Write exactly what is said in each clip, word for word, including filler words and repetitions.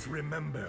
always remember.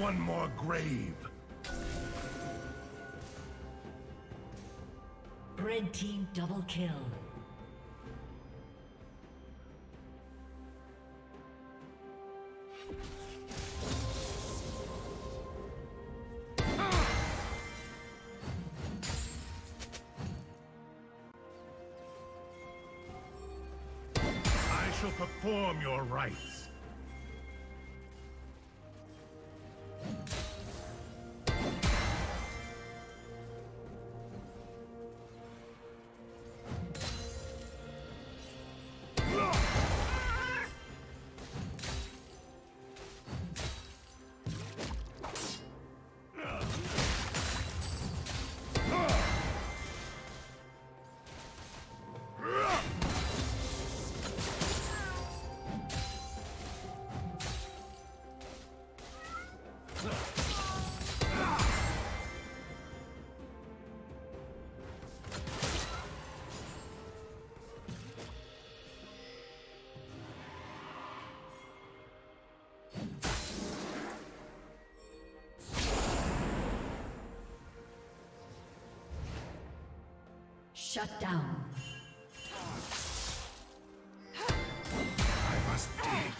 One more grave. Red team double kill. I shall perform your rites. Shut down. I must dig.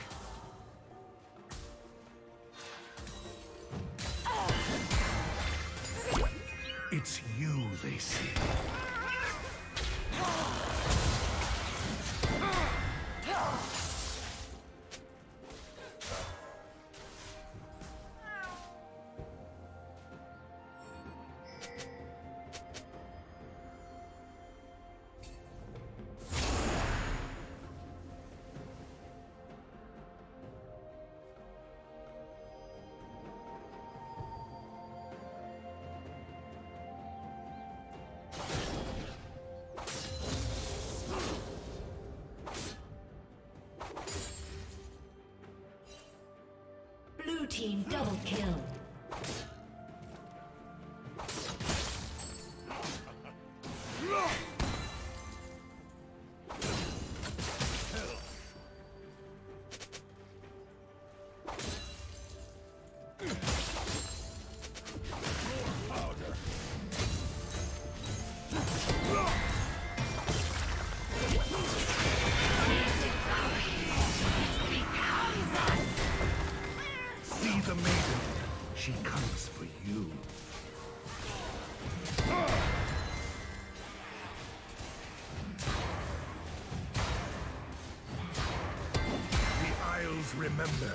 It's you they see. Team double kill. Remember.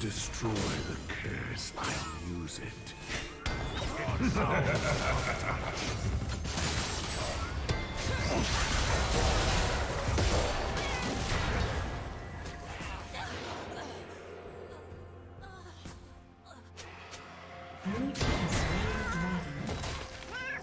Destroy the curse, I'll use it. It's ours.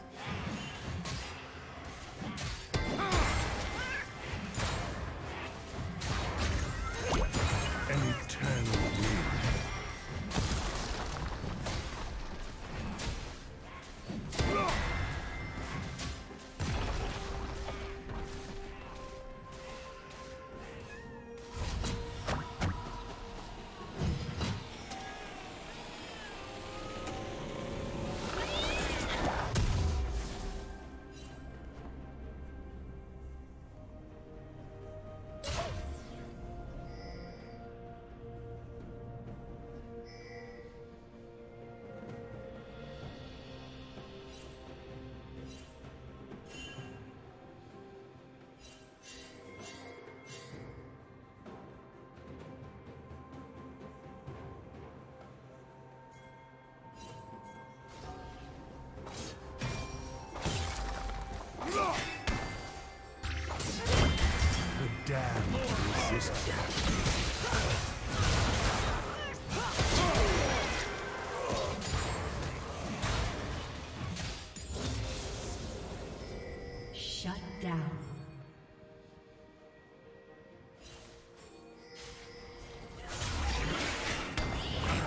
Shut down.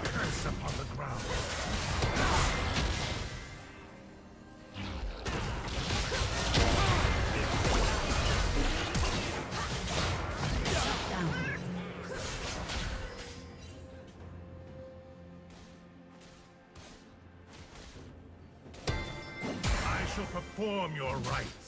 Curse upon the ground. Shut down. I shall perform your rites.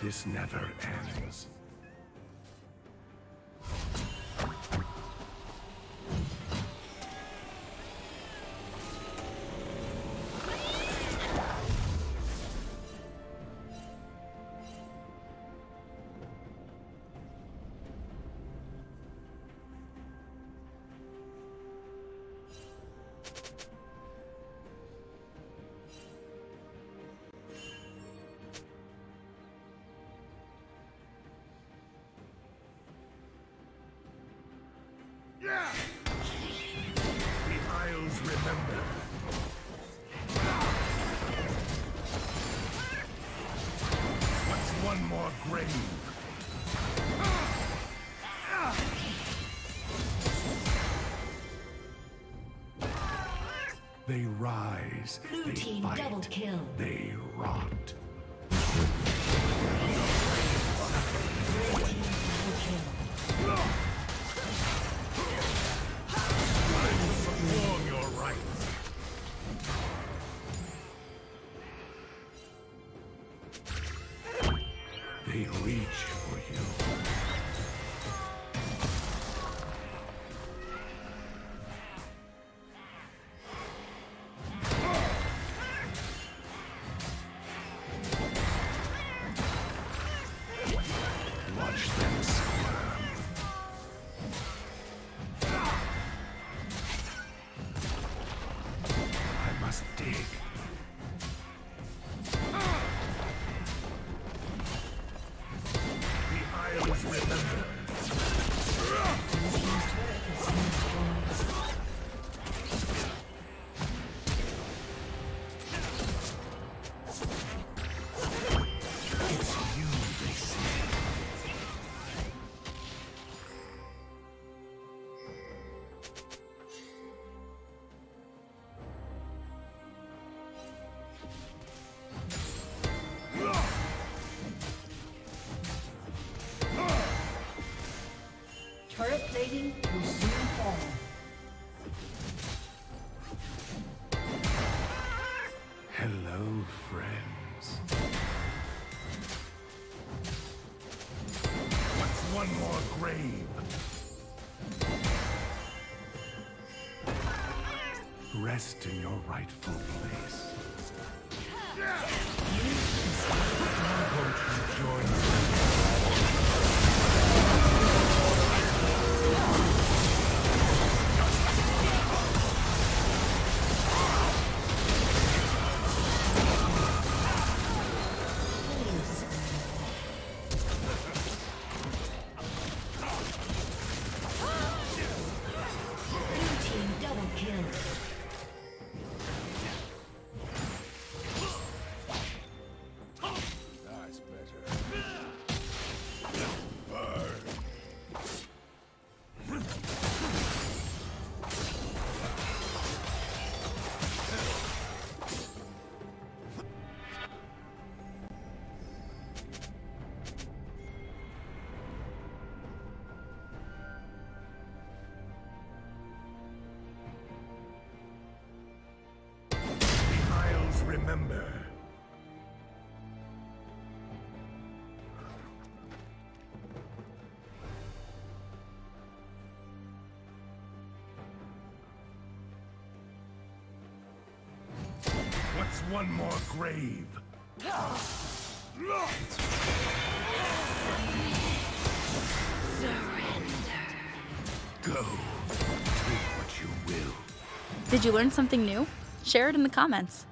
This never ends. They rise, Blue they team fight, double kill. They rot. Blue team double kill. I will perform your rites. They reach for you. Turret plating will soon fall. Hello, friends. What's one more grave? Rest in your rightful place. What's one more grave? Surrender. Go. Do what you will. Did you learn something new? Share it in the comments.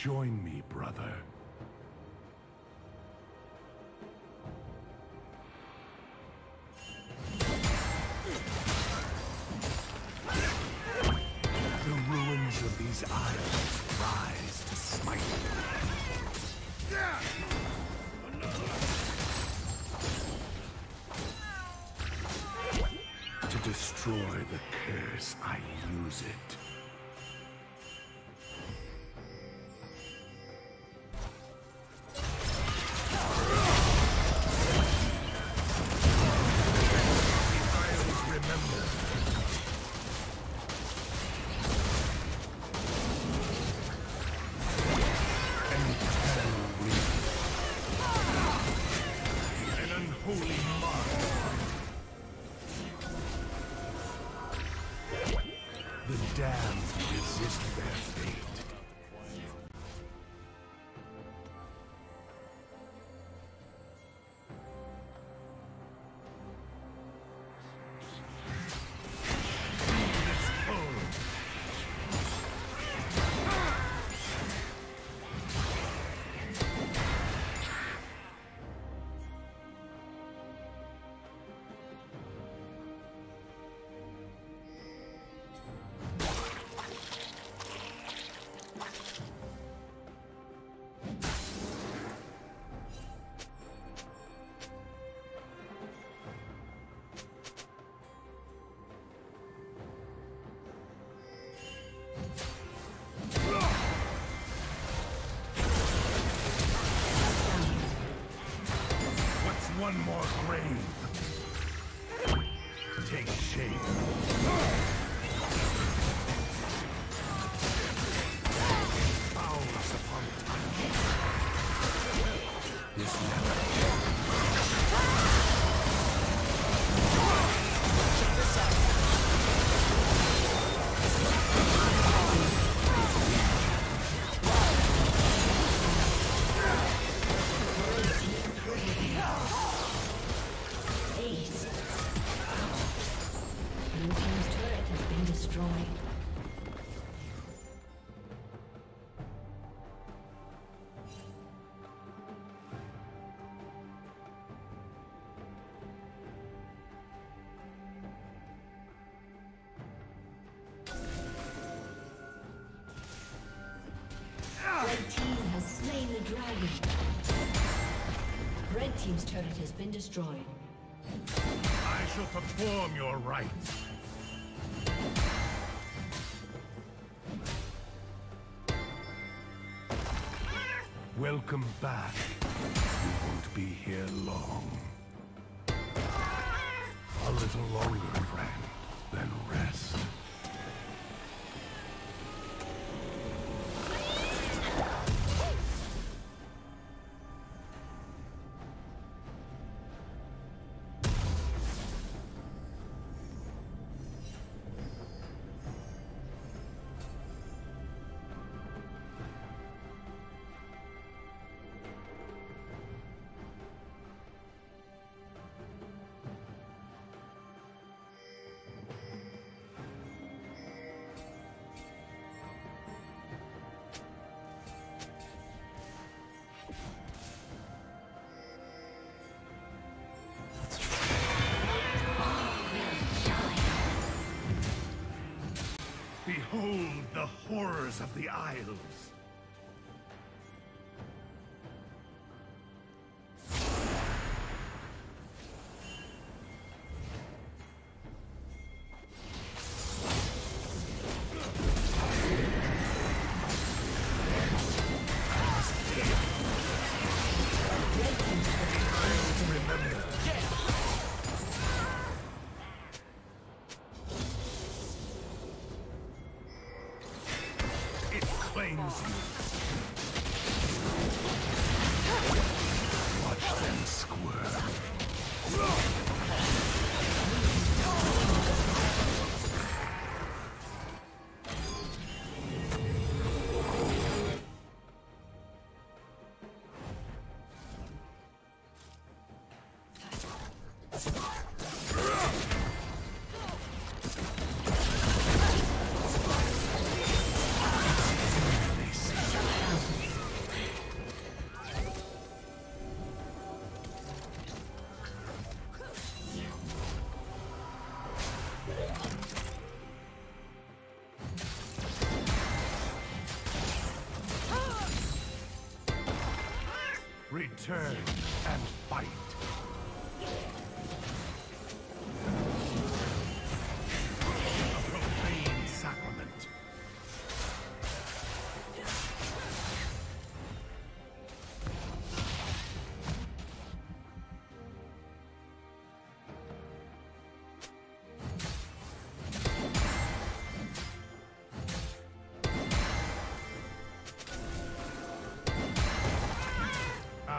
Join me, brother. The ruins of these isles rise to smite me. Yeah. To destroy the curse, I use it. one more grave. Take shape. Red team's turret has been destroyed. I shall perform your rites. Welcome back. You won't be here long. A little longer, friend, then rest. Behold the horrors of the Isles! Turn and fight. A profane sacrament.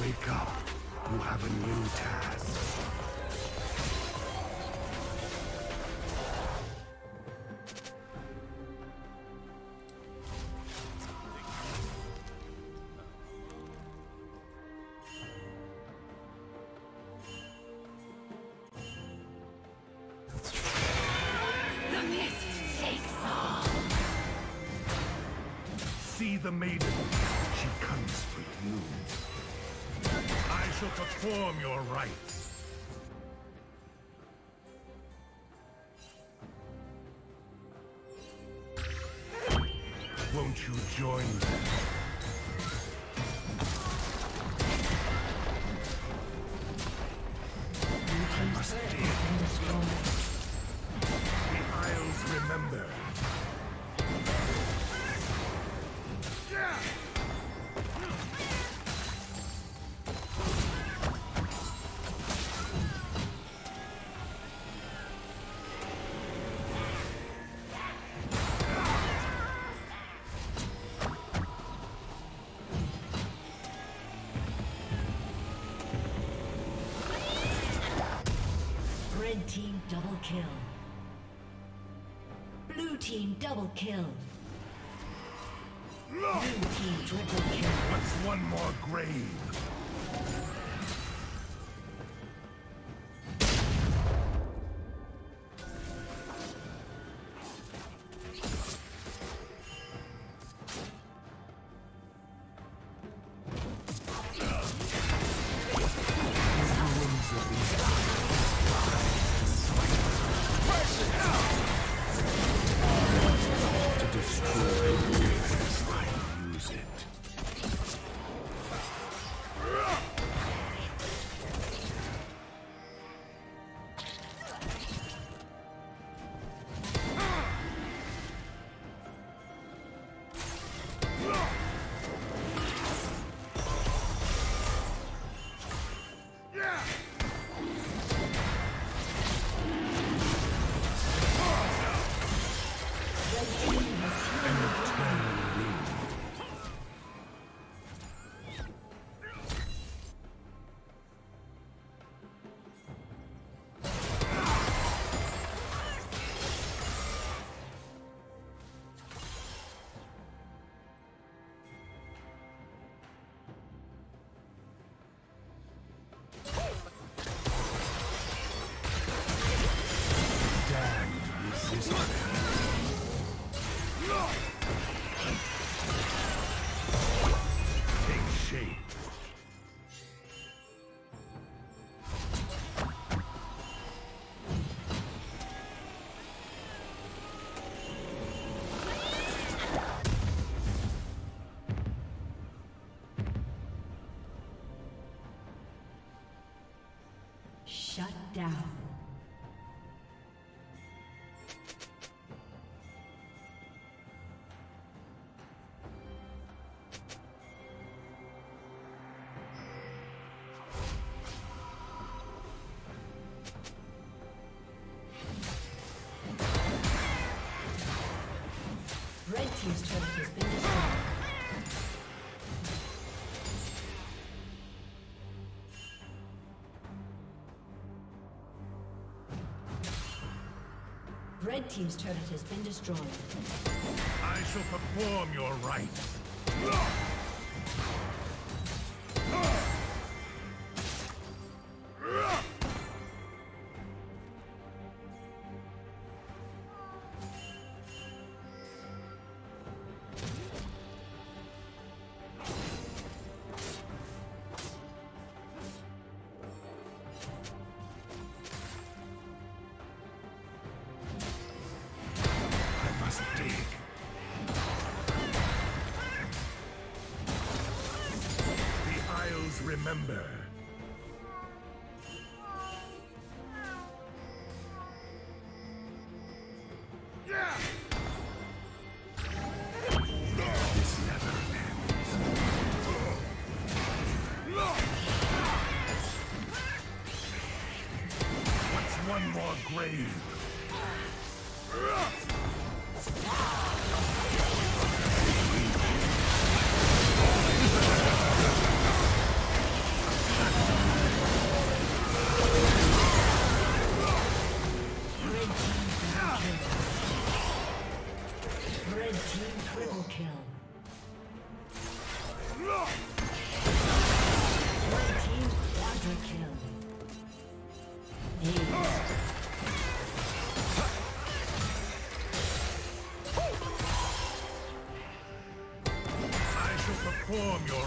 Wake up, you have a new task. see the maiden. She comes for you. I shall perform your rites. Won't you join me? Red team double kill. Blue team double kill. No. Blue team triple kill. What's one more grave? Shut down. Red team's turret has been destroyed. Red team's turret has been destroyed. I shall perform your rites. Remember. Perform your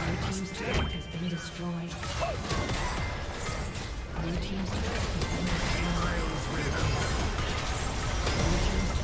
Your team's turret has been destroyed. Your team's turret has been destroyed.